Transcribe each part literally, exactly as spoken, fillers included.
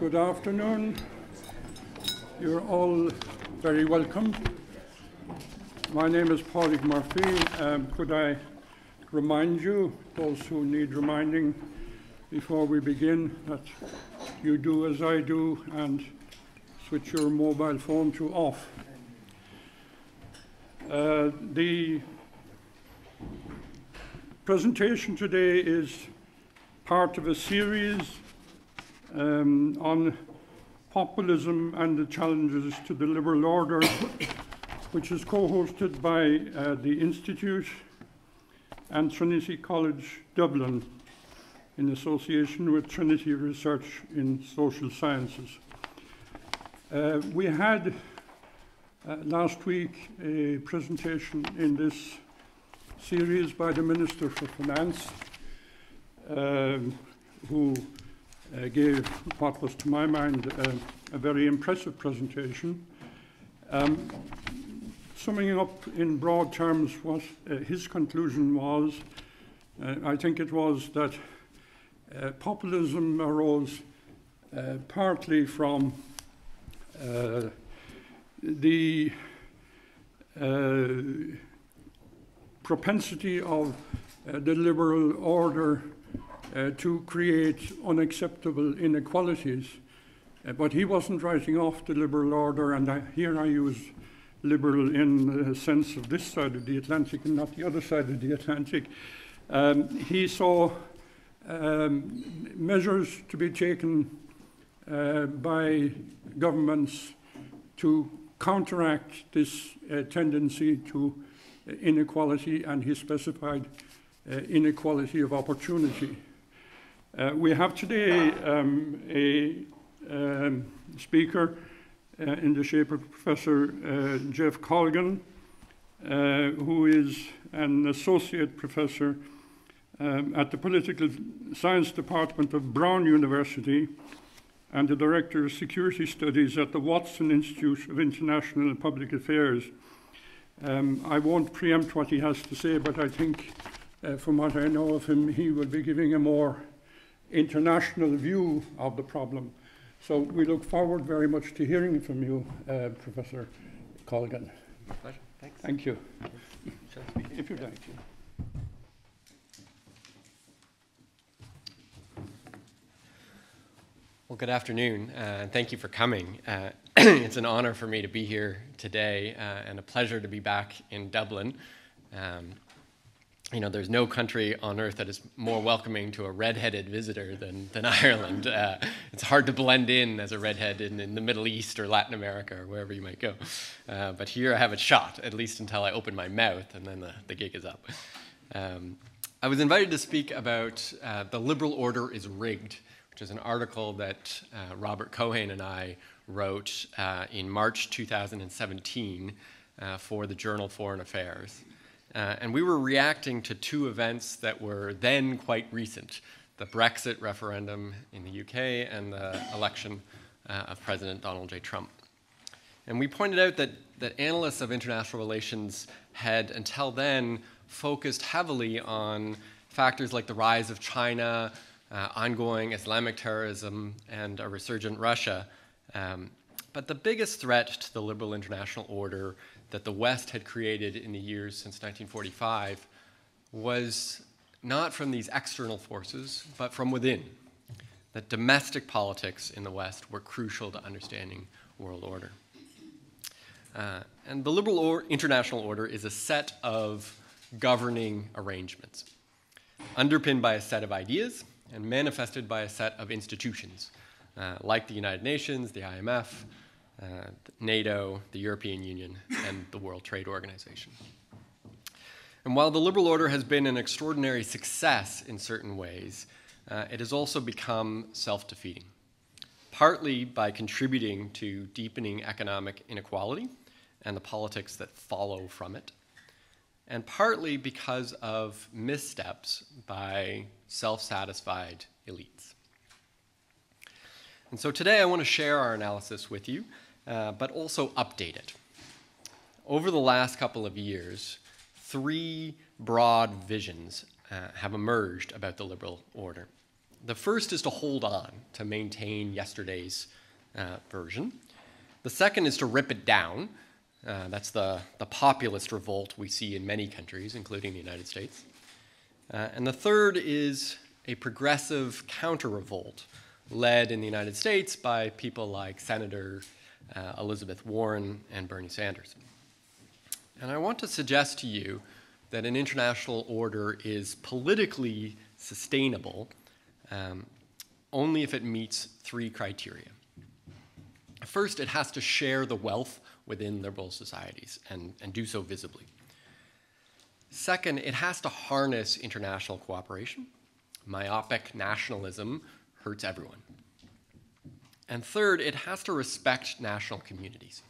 Good afternoon. You're all very welcome. My name is Paul Murphy. Um, could I remind you, those who need reminding before we begin, that you do as I do and switch your mobile phone to off. Uh, the presentation today is part of a series um, on populism and the challenges to the liberal order, which is co-hosted by uh, the Institute and Trinity College Dublin in association with Trinity Research in Social Sciences. Uh, we had uh, last week a presentation in this series by the Minister for Finance, Um, who uh, gave what was, to my mind, uh, a very impressive presentation, um, summing up in broad terms what uh, his conclusion was. Uh, I think it was that uh, populism arose uh, partly from uh, the uh, propensity of uh, the liberal order Uh, to create unacceptable inequalities. Uh, but he wasn't writing off the liberal order, and I, here I use liberal in the sense of this side of the Atlantic and not the other side of the Atlantic. Um, he saw um, measures to be taken uh, by governments to counteract this uh, tendency to inequality, and he specified uh, inequality of opportunity. Uh, we have today um, a um, speaker uh, in the shape of Professor uh, Jeff Colgan, uh, who is an associate professor um, at the Political Science Department of Brown University and the Director of Security Studies at the Watson Institute of International and Public Affairs. Um, I won't preempt what he has to say, but I think uh, from what I know of him, he will be giving a more international view of the problem. So we look forward very much to hearing from you, uh, Professor Colgan. Pleasure. Thanks. Thank you. If you'd like to. Well, good afternoon, uh, and thank you for coming. Uh, it's an honor for me to be here today, uh, and a pleasure to be back in Dublin. Um, You know, there's no country on earth that is more welcoming to a red-headed visitor than, than Ireland. Uh, it's hard to blend in as a redhead in, in the Middle East or Latin America or wherever you might go. Uh, but here I have it shot, at least until I open my mouth, and then the, the gig is up. Um, I was invited to speak about uh, The Liberal Order is Rigged, which is an article that uh, Robert Cohen and I wrote uh, in March two thousand seventeen uh, for the journal Foreign Affairs. Uh, and we were reacting to two events that were then quite recent, the Brexit referendum in the U K and the election uh, of President Donald J. Trump. And we pointed out that, that analysts of international relations had, until then, focused heavily on factors like the rise of China, uh, ongoing Islamic terrorism, and a resurgent Russia. Um, but the biggest threat to the liberal international order that the West had created in the years since nineteen forty-five was not from these external forces, but from within. That domestic politics in the West were crucial to understanding world order. Uh, and the liberal or international order is a set of governing arrangements, underpinned by a set of ideas and manifested by a set of institutions, uh, like the United Nations, the I M F, Uh, NATO, the European Union, and the World Trade Organization. And while the liberal order has been an extraordinary success in certain ways, uh, it has also become self-defeating, partly by contributing to deepening economic inequality and the politics that follow from it, and partly because of missteps by self-satisfied elites. And so today I want to share our analysis with you, Uh, but also update it. Over the last couple of years, three broad visions uh, have emerged about the liberal order. The first is to hold on, to maintain yesterday's uh, version. The second is to rip it down. Uh, that's the, the populist revolt we see in many countries, including the United States. Uh, and the third is a progressive counter-revolt led in the United States by people like Senator uh, Elizabeth Warren and Bernie Sanders. And I want to suggest to you that an international order is politically sustainable um, only if it meets three criteria. First, it has to share the wealth within liberal societies and, and do so visibly. Second, it has to harness international cooperation. Myopic nationalism hurts everyone. And third, it has to respect national communities.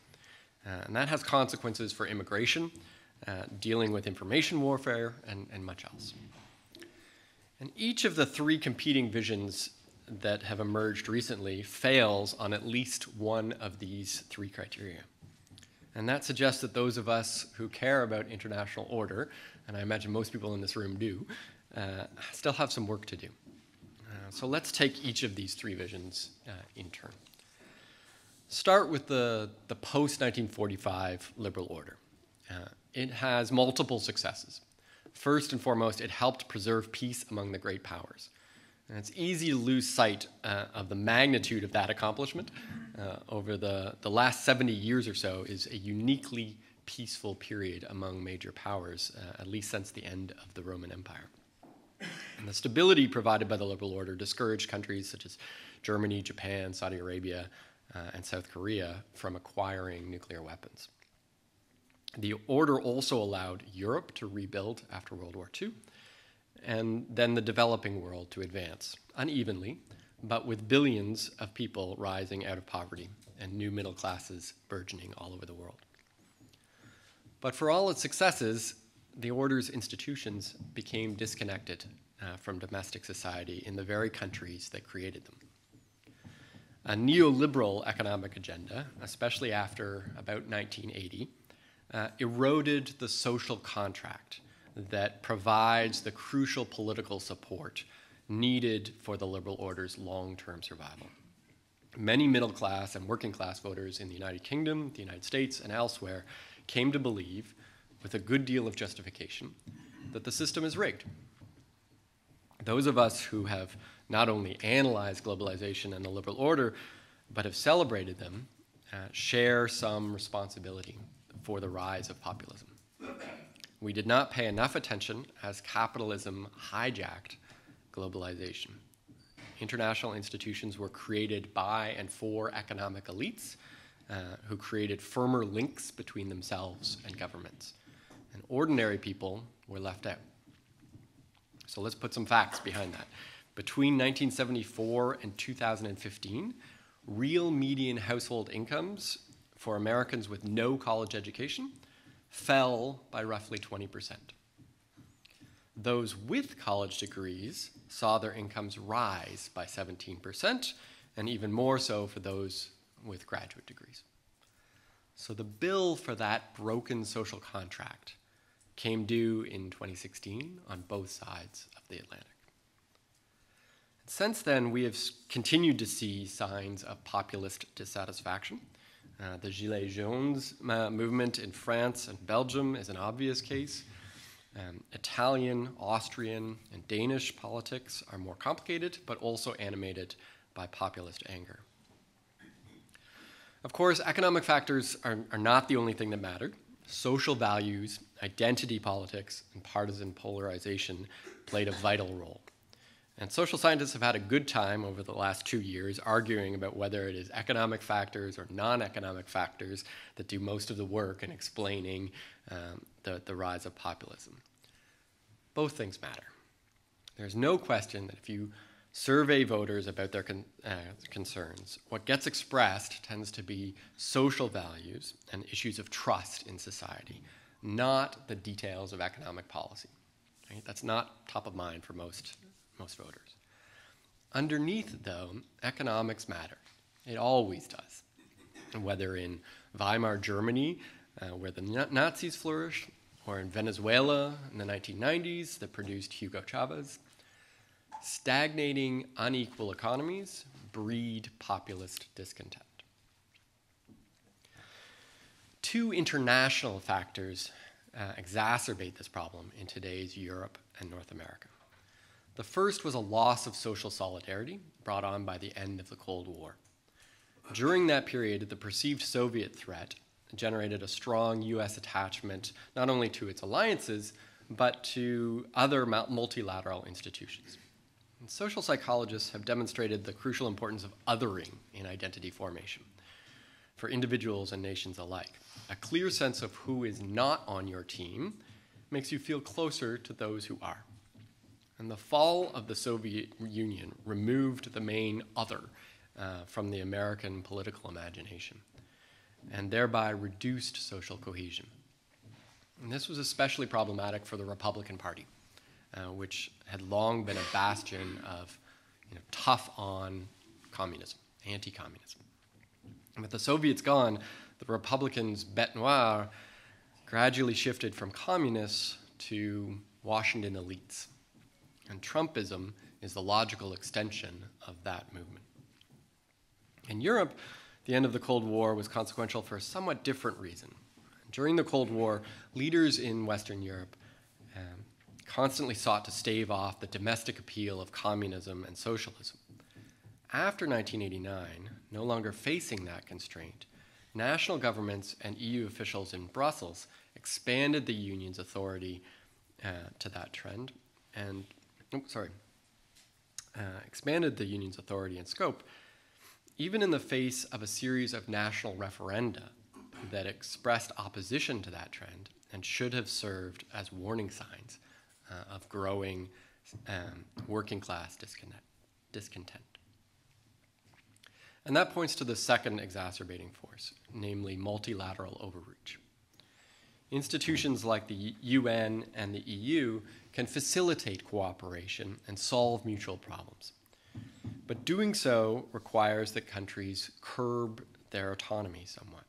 Uh, and that has consequences for immigration, uh, dealing with information warfare, and, and much else. And each of the three competing visions that have emerged recently fails on at least one of these three criteria. And that suggests that those of us who care about international order, and I imagine most people in this room do, uh, still have some work to do. Uh, so let's take each of these three visions uh, in turn. Start with the, the post nineteen forty-five liberal order. Uh, it has multiple successes. First and foremost, it helped preserve peace among the great powers. And it's easy to lose sight uh, of the magnitude of that accomplishment. Uh, over the, the last seventy years or so is a uniquely peaceful period among major powers, uh, at least since the end of the Roman Empire. And the stability provided by the liberal order discouraged countries such as Germany, Japan, Saudi Arabia, uh, and South Korea from acquiring nuclear weapons. The order also allowed Europe to rebuild after World War Two, and then the developing world to advance, unevenly, but with billions of people rising out of poverty and new middle classes burgeoning all over the world. But for all its successes, the order's institutions became disconnected uh, from domestic society in the very countries that created them. A neoliberal economic agenda, especially after about nineteen eighty, uh, eroded the social contract that provides the crucial political support needed for the liberal order's long-term survival. Many middle-class and working-class voters in the United Kingdom, the United States, and elsewhere came to believe, with a good deal of justification, that the system is rigged. Those of us who have not only analyzed globalization and the liberal order, but have celebrated them, uh, share some responsibility for the rise of populism. We did not pay enough attention as capitalism hijacked globalization. International institutions were created by and for economic elites uh, who created firmer links between themselves and governments. And ordinary people were left out. So let's put some facts behind that. Between nineteen seventy-four and two thousand fifteen, real median household incomes for Americans with no college education fell by roughly twenty percent. Those with college degrees saw their incomes rise by seventeen percent, and even more so for those with graduate degrees. So the bill for that broken social contract came due in twenty sixteen on both sides of the Atlantic. And since then, we have continued to see signs of populist dissatisfaction. Uh, the Gilets Jaunes uh, movement in France and Belgium is an obvious case. Um, Italian, Austrian, and Danish politics are more complicated, but also animated by populist anger. Of course, economic factors are, are not the only thing that mattered. Social values, identity politics, and partisan polarization played a vital role. And social scientists have had a good time over the last two years arguing about whether it is economic factors or non-economic factors that do most of the work in explaining um, the, the rise of populism. Both things matter. There's no question that if you survey voters about their con uh, concerns, what gets expressed tends to be social values and issues of trust in society, not the details of economic policy. Right? That's not top of mind for most most voters. Underneath, though, economics matter. It always does. Whether in Weimar Germany, uh, where the Nazis flourished, or in Venezuela in the nineteen nineties that produced Hugo Chavez, stagnating, unequal economies breed populist discontent. Two international factors uh, exacerbate this problem in today's Europe and North America. The first was a loss of social solidarity brought on by the end of the Cold War. During that period, the perceived Soviet threat generated a strong U S attachment not only to its alliances, but to other multilateral institutions. And social psychologists have demonstrated the crucial importance of othering in identity formation for individuals and nations alike. A clear sense of who is not on your team makes you feel closer to those who are. And the fall of the Soviet Union removed the main other uh, from the American political imagination and thereby reduced social cohesion. And this was especially problematic for the Republican Party, uh, which had long been a bastion of you know, tough on communism, anti-communism. With the Soviets gone, the Republicans' bête noire gradually shifted from communists to Washington elites. And Trumpism is the logical extension of that movement. In Europe, the end of the Cold War was consequential for a somewhat different reason. During the Cold War, leaders in Western Europe um, constantly sought to stave off the domestic appeal of communism and socialism. After nineteen eighty-nine, no longer facing that constraint, national governments and E U officials in Brussels expanded the Union's authority uh, to that trend, and oh, sorry, uh, expanded the Union's authority and scope, even in the face of a series of national referenda that expressed opposition to that trend and should have served as warning signs uh, of growing um, working-class disconnect, discontent. And that points to the second exacerbating force, namely multilateral overreach. Institutions like the U N and the E U can facilitate cooperation and solve mutual problems. But doing so requires that countries curb their autonomy somewhat.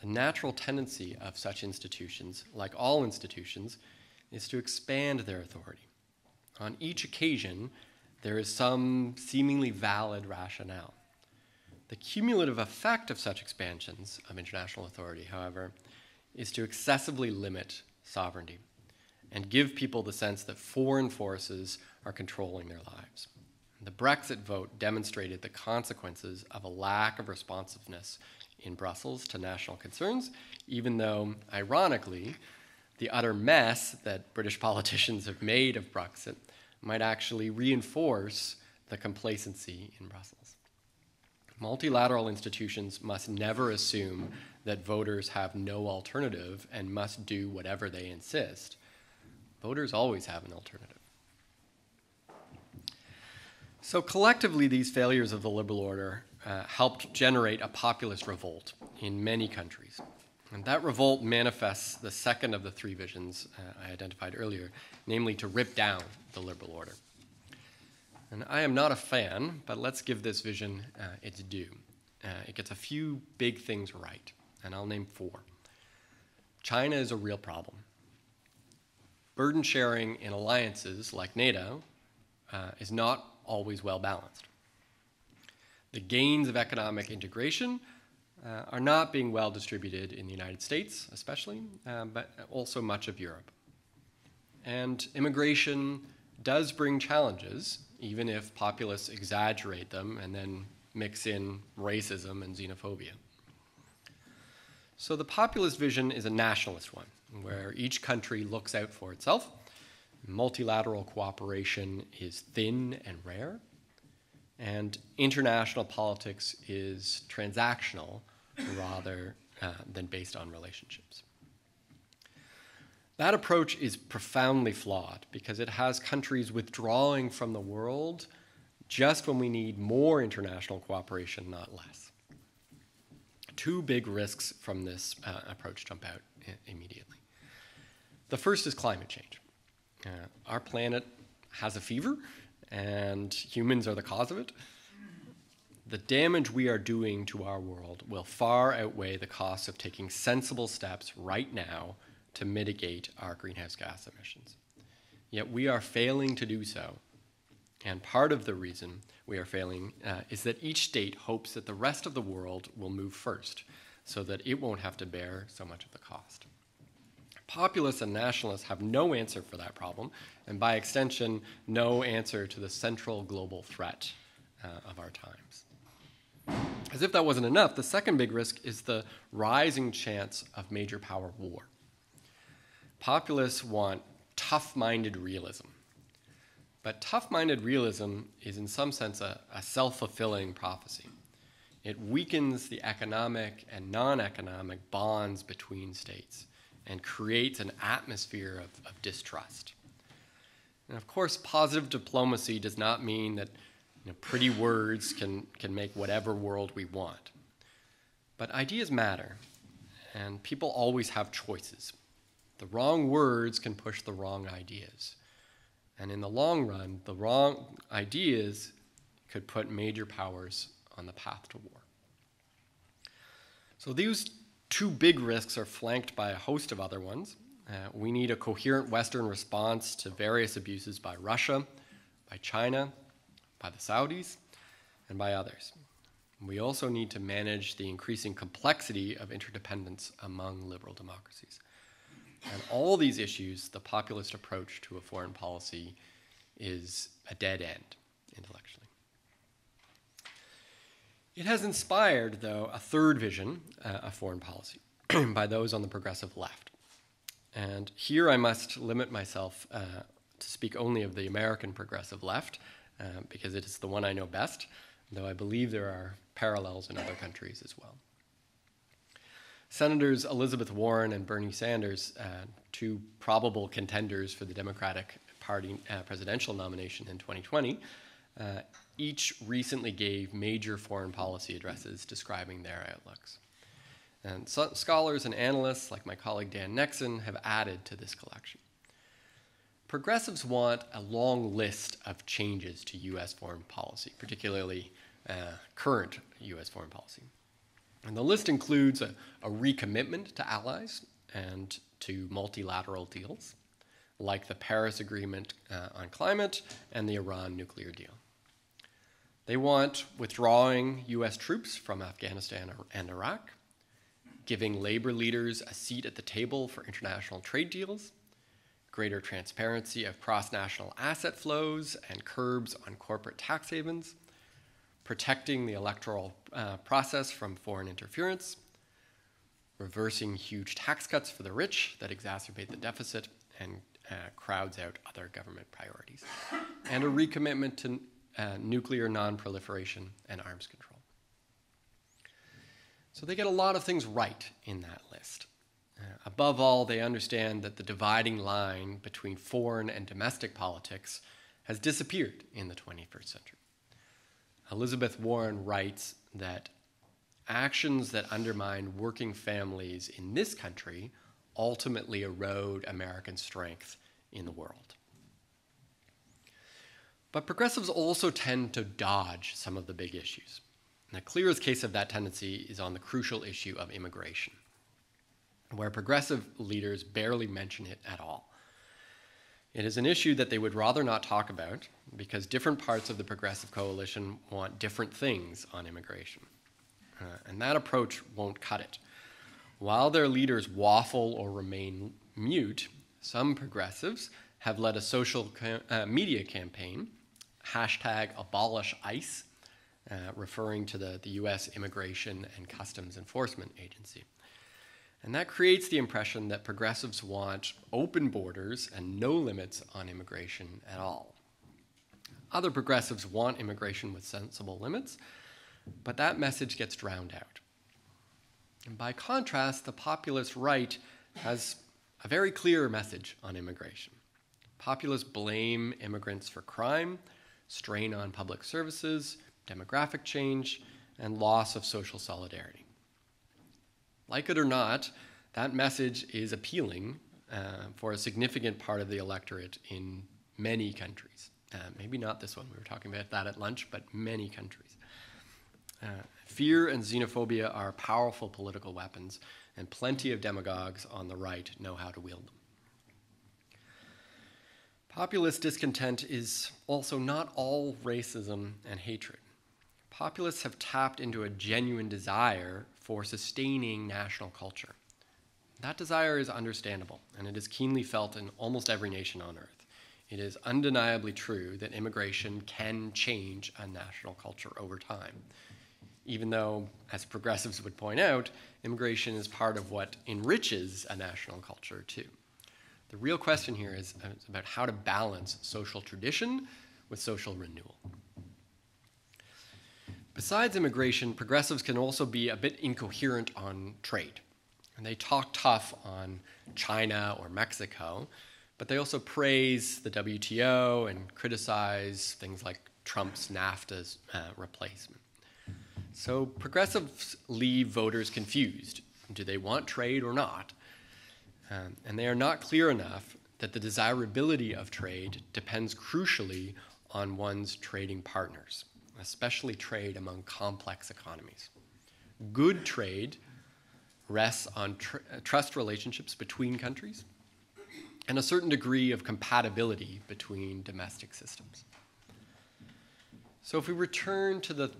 The natural tendency of such institutions, like all institutions, is to expand their authority. On each occasion, there is some seemingly valid rationale. The cumulative effect of such expansions of international authority, however, is to excessively limit sovereignty and give people the sense that foreign forces are controlling their lives. The Brexit vote demonstrated the consequences of a lack of responsiveness in Brussels to national concerns, even though, ironically, the utter mess that British politicians have made of Brexit might actually reinforce the complacency in Brussels. Multilateral institutions must never assume that voters have no alternative and must do whatever they insist. Voters always have an alternative. So collectively, these failures of the liberal order uh, helped generate a populist revolt in many countries. And that revolt manifests the second of the three visions uh, I identified earlier, namely to rip down the liberal order. And I am not a fan, but let's give this vision uh, its due. Uh, it gets a few big things right, and I'll name four. China is a real problem. Burden sharing in alliances like NATO uh, is not always well balanced. The gains of economic integration uh, are not being well distributed in the United States, especially, uh, but also much of Europe. And immigration does bring challenges, even if populists exaggerate them and then mix in racism and xenophobia. So the populist vision is a nationalist one, where each country looks out for itself. Multilateral cooperation is thin and rare, and international politics is transactional rather uh, than based on relationships. That approach is profoundly flawed because it has countries withdrawing from the world just when we need more international cooperation, not less. Two big risks from this uh, approach jump out immediately. The first is climate change. Uh, our planet has a fever, and humans are the cause of it. The damage we are doing to our world will far outweigh the cost of taking sensible steps right now to mitigate our greenhouse gas emissions. Yet we are failing to do so And part of the reason we are failing uh, is that each state hopes that the rest of the world will move first, so that it won't have to bear so much of the cost. Populists and nationalists have no answer for that problem, and by extension, no answer to the central global threat uh, of our times. As if that wasn't enough, the second big risk is the rising chance of major power war. Populists want tough-minded realism. But tough-minded realism is in some sense a, a self-fulfilling prophecy. It weakens the economic and non-economic bonds between states and creates an atmosphere of, of distrust. And of course, positive diplomacy does not mean that you know, pretty words can, can make whatever world we want. But ideas matter, and people always have choices. The wrong words can push the wrong ideas. And in the long run, the wrong ideas could put major powers on the path to war. So these two big risks are flanked by a host of other ones. Uh, we need a coherent Western response to various abuses by Russia, by China, by the Saudis, and by others. We also need to manage the increasing complexity of interdependence among liberal democracies. And all these issues, the populist approach to a foreign policy is a dead end intellectually. It has inspired, though, a third vision uh, of foreign policy by those on the progressive left. And here I must limit myself uh, to speak only of the American progressive left, uh, because it is the one I know best, though I believe there are parallels in other countries as well. Senators Elizabeth Warren and Bernie Sanders, uh, two probable contenders for the Democratic Party uh, presidential nomination in twenty twenty, uh, each recently gave major foreign policy addresses describing their outlooks. And so scholars and analysts, like my colleague Dan Nexon, have added to this collection. Progressives want a long list of changes to U S foreign policy, particularly uh, current U S foreign policy. And the list includes a, a recommitment to allies and to multilateral deals, like the Paris Agreement uh, on climate and the Iran nuclear deal. They want withdrawing U S troops from Afghanistan and Iraq, giving labor leaders a seat at the table for international trade deals, greater transparency of cross-national asset flows and curbs on corporate tax havens, protecting the electoral uh, process from foreign interference, reversing huge tax cuts for the rich that exacerbate the deficit and uh, crowds out other government priorities, and a recommitment to uh, nuclear non-proliferation and arms control. So they get a lot of things right in that list. Uh, above all, they understand that the dividing line between foreign and domestic politics has disappeared in the twenty-first century. Elizabeth Warren writes that actions that undermine working families in this country ultimately erode American strength in the world. But progressives also tend to dodge some of the big issues. And the clearest case of that tendency is on the crucial issue of immigration, where progressive leaders barely mention it at all. It is an issue that they would rather not talk about because different parts of the progressive coalition want different things on immigration. Uh, and that approach won't cut it. While their leaders waffle or remain mute, some progressives have led a social ca uh, media campaign, hashtag abolish ICE, uh, referring to the, the U S Immigration and Customs Enforcement Agency. And that creates the impression that progressives want open borders and no limits on immigration at all. Other progressives want immigration with sensible limits, but that message gets drowned out. And by contrast, the populist right has a very clear message on immigration. Populists blame immigrants for crime, strain on public services, demographic change, and loss of social solidarity. Like it or not, that message is appealing uh, for a significant part of the electorate in many countries. Uh, maybe not this one, we were talking about that at lunch, but many countries. Uh, fear and xenophobia are powerful political weapons, and plenty of demagogues on the right know how to wield them. Populist discontent is also not all racism and hatred. Populists have tapped into a genuine desire for sustaining national culture. That desire is understandable, and it is keenly felt in almost every nation on earth. It is undeniably true that immigration can change a national culture over time, even though, as progressives would point out, immigration is part of what enriches a national culture too. The real question here is about how to balance social tradition with social renewal. Besides immigration, progressives can also be a bit incoherent on trade. And they talk tough on China or Mexico, but they also praise the W T O and criticize things like Trump's NAFTA uh, replacement. So progressives leave voters confused. Do they want trade or not? Um, and they are not clear enough that the desirability of trade depends crucially on one's trading partners, especially trade among complex economies. Good trade rests on tr- trust relationships between countries and a certain degree of compatibility between domestic systems. So if we return to the,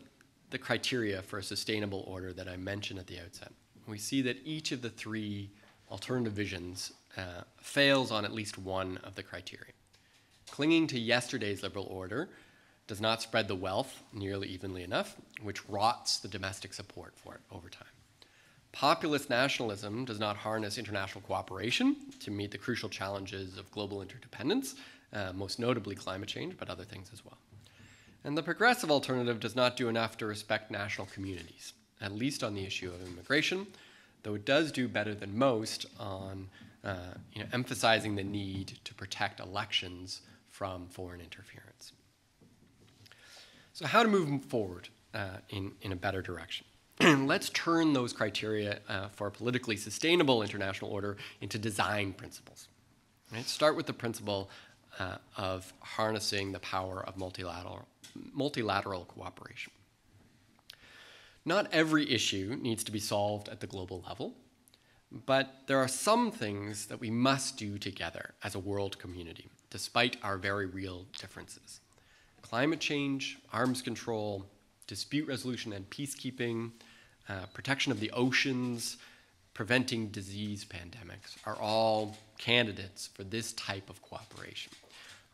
the criteria for a sustainable order that I mentioned at the outset, we see that each of the three alternative visions uh, fails on at least one of the criteria. Clinging to yesterday's liberal order does not spread the wealth nearly evenly enough, which rots the domestic support for it over time. Populist nationalism does not harness international cooperation to meet the crucial challenges of global interdependence, uh, most notably climate change, but other things as well. And the progressive alternative does not do enough to respect national communities, at least on the issue of immigration, though it does do better than most on uh, you know, emphasizing the need to protect elections from foreign interference. So how to move forward uh, in, in a better direction? Let's turn those criteria uh, for a politically sustainable international order into design principles. Right? Start with the principle uh, of harnessing the power of multilateral, multilateral cooperation. Not every issue needs to be solved at the global level, but there are some things that we must do together as a world community, despite our very real differences. Climate change, arms control, dispute resolution and peacekeeping, uh, protection of the oceans, preventing disease pandemics are all candidates for this type of cooperation.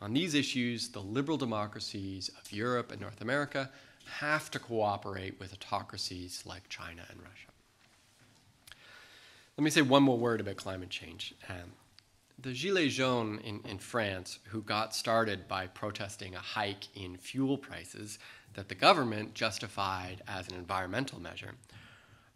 On these issues, the liberal democracies of Europe and North America have to cooperate with autocracies like China and Russia. Let me say one more word about climate change. Um, the Gilets Jaunes in, in France, who got started by protesting a hike in fuel prices that the government justified as an environmental measure,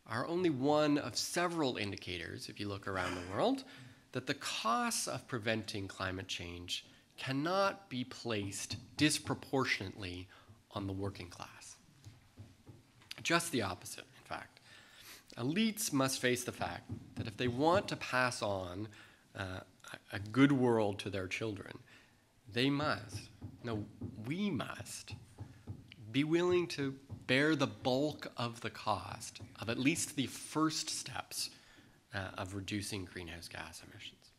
are only one of several indicators, if you look around the world, that the costs of preventing climate change cannot be placed disproportionately on the working class. Just the opposite, in fact. Elites must face the fact that if they want to pass on uh, a good world to their children, they must, no, we must, be willing to bear the bulk of the cost of at least the first steps uh, of reducing greenhouse gas emissions.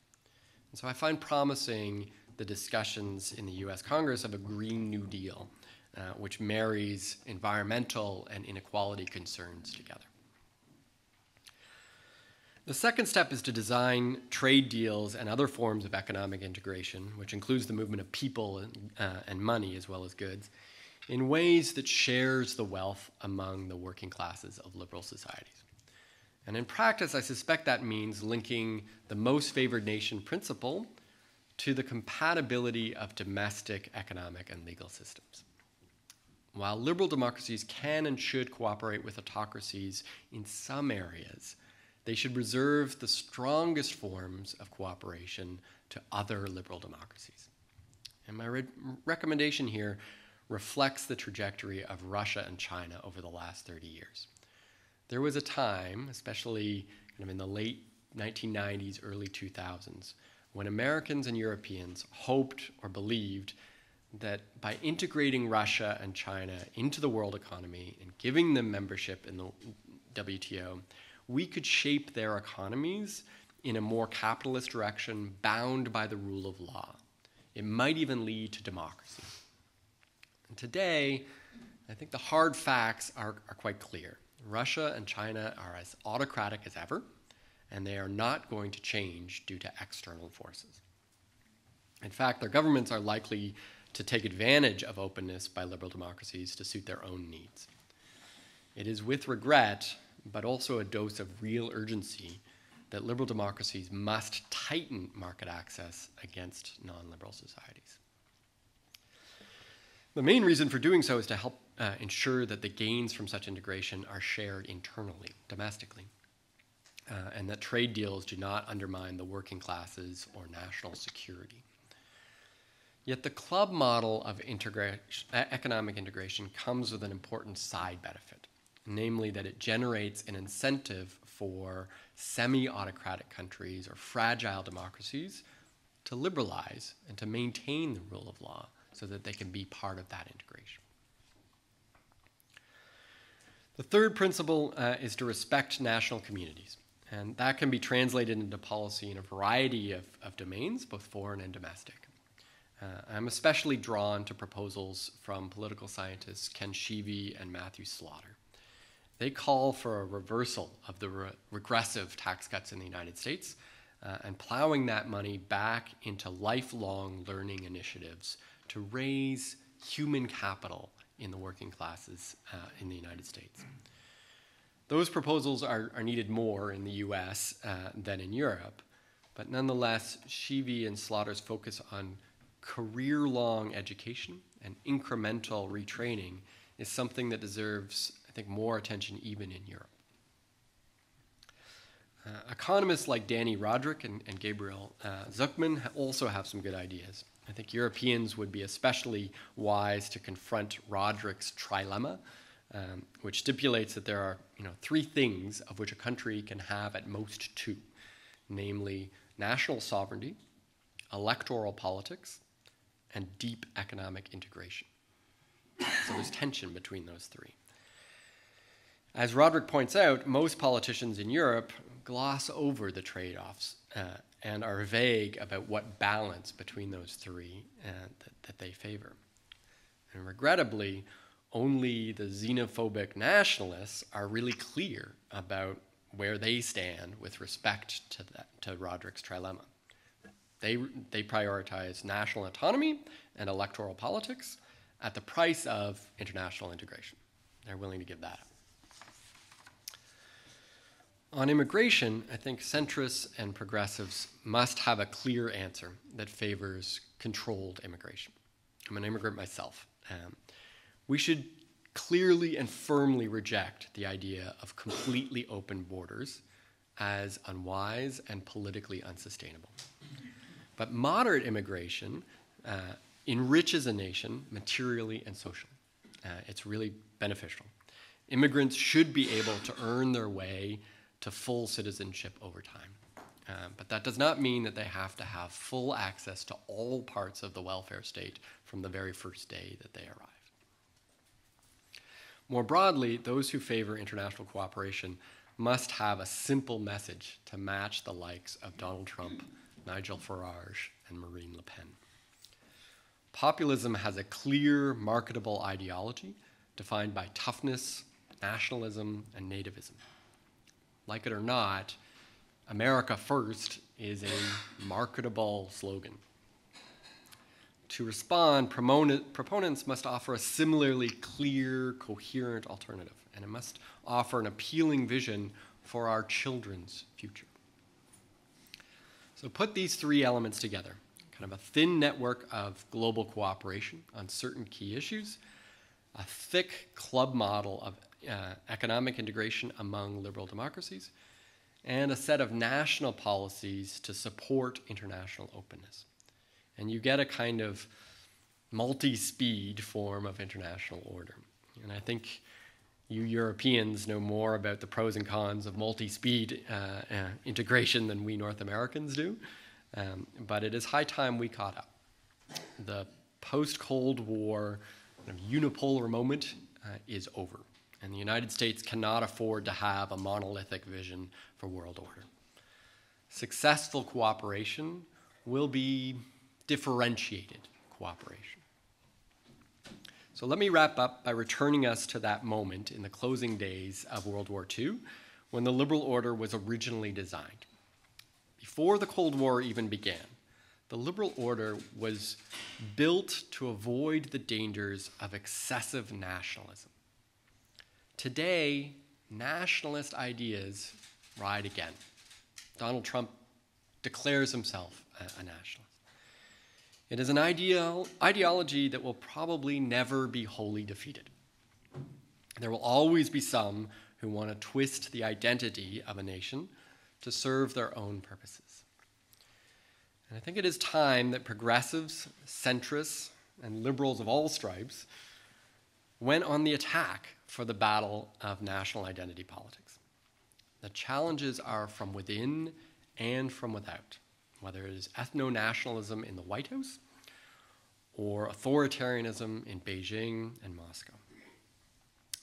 And so I find promising the discussions in the U S Congress of a Green New Deal, uh, which marries environmental and inequality concerns together. The second step is to design trade deals and other forms of economic integration, which includes the movement of people and, uh, and money as well as goods, in ways that shares the wealth among the working classes of liberal societies. And in practice, I suspect that means linking the most favored nation principle to the compatibility of domestic economic and legal systems. While liberal democracies can and should cooperate with autocracies in some areas, they should reserve the strongest forms of cooperation to other liberal democracies. And my re- recommendation here reflects the trajectory of Russia and China over the last thirty years. There was a time, especially kind of in the late nineteen nineties, early two thousands, when Americans and Europeans hoped or believed that by integrating Russia and China into the world economy and giving them membership in the W T O, we could shape their economies in a more capitalist direction bound by the rule of law. It might even lead to democracy. And today, I think the hard facts are, are quite clear. Russia and China are as autocratic as ever, and they are not going to change due to external forces. In fact, their governments are likely to take advantage of openness by liberal democracies to suit their own needs. It is with regret, but also a dose of real urgency, that liberal democracies must tighten market access against non-liberal societies. The main reason for doing so is to help uh, ensure that the gains from such integration are shared internally, domestically, uh, and that trade deals do not undermine the working classes or national security. Yet the club model of integra- economic integration comes with an important side benefit, namely that it generates an incentive for semi-autocratic countries or fragile democracies to liberalize and to maintain the rule of law so that they can be part of that integration. The third principle uh, is to respect national communities, and that can be translated into policy in a variety of, of domains, both foreign and domestic. Uh, I'm especially drawn to proposals from political scientists Ken Shevey and Matthew Slaughter. They call for a reversal of the re regressive tax cuts in the United States uh, and plowing that money back into lifelong learning initiatives to raise human capital in the working classes uh, in the United States. Those proposals are, are needed more in the U S uh, than in Europe, but nonetheless, Shevey and Slaughter's focus on career-long education and incremental retraining is something that deserves, I think, more attention even in Europe. Uh, economists like Danny Roderick and, and Gabriel uh, Zuckman also have some good ideas. I think Europeans would be especially wise to confront Roderick's trilemma, um, which stipulates that there are you know, three things of which a country can have at most two, namely national sovereignty, electoral politics, and deep economic integration. So there's tension between those three. As Roderick points out, most politicians in Europe gloss over the trade-offs uh, and are vague about what balance between those three uh, that, that they favor. And regrettably, only the xenophobic nationalists are really clear about where they stand with respect to, that, to Roderick's trilemma. They, they prioritize national autonomy and electoral politics at the price of international integration. They're willing to give that up. On immigration, I think centrists and progressives must have a clear answer that favors controlled immigration. I'm an immigrant myself. Um, we should clearly and firmly reject the idea of completely open borders as unwise and politically unsustainable. But moderate immigration uh, enriches a nation materially and socially. Uh, it's really beneficial. Immigrants should be able to earn their way to full citizenship over time. Uh, but that does not mean that they have to have full access to all parts of the welfare state from the very first day that they arrive. More broadly, those who favor international cooperation must have a simple message to match the likes of Donald Trump, Nigel Farage, and Marine Le Pen. Populism has a clear, marketable ideology defined by toughness, nationalism, and nativism. Like it or not, America first is a marketable slogan. To respond, proponents must offer a similarly clear, coherent alternative, and it must offer an appealing vision for our children's future. So put these three elements together, kind of a thin network of global cooperation on certain key issues, a thick club model of uh, economic integration among liberal democracies, and a set of national policies to support international openness. And you get a kind of multi-speed form of international order. And I think you Europeans know more about the pros and cons of multi-speed uh, uh, integration than we North Americans do, um, but it is high time we caught up. The post-Cold War kind of unipolar moment uh, is over, and the United States cannot afford to have a monolithic vision for world order. Successful cooperation will be differentiated cooperation. So let me wrap up by returning us to that moment in the closing days of World War Two when the liberal order was originally designed. Before the Cold War even began, the liberal order was built to avoid the dangers of excessive nationalism. Today, nationalist ideas ride again. Donald Trump declares himself a, a nationalist. It is an ideal, ideology that will probably never be wholly defeated. There will always be some who want to twist the identity of a nation to serve their own purposes. And I think it is time that progressives, centrists, and liberals of all stripes went on the attack for the battle of national identity politics. The challenges are from within and from without, whether it is ethno-nationalism in the White House or authoritarianism in Beijing and Moscow.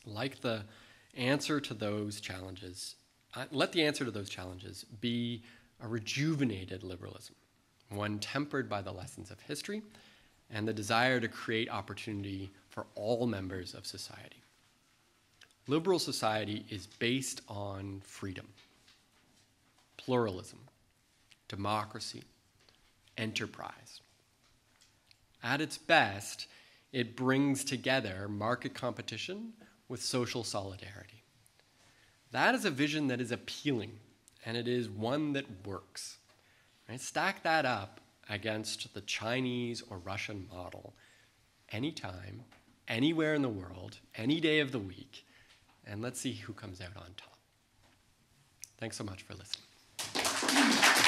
Like the answer to those challenges, uh, let the answer to those challenges be a rejuvenated liberalism, one tempered by the lessons of history and the desire to create opportunity for all members of society. Liberal society is based on freedom, pluralism, democracy, enterprise. At its best, it brings together market competition with social solidarity. That is a vision that is appealing, and it is one that works. Right? Stack that up against the Chinese or Russian model anytime, anywhere in the world, any day of the week, and let's see who comes out on top. Thanks so much for listening.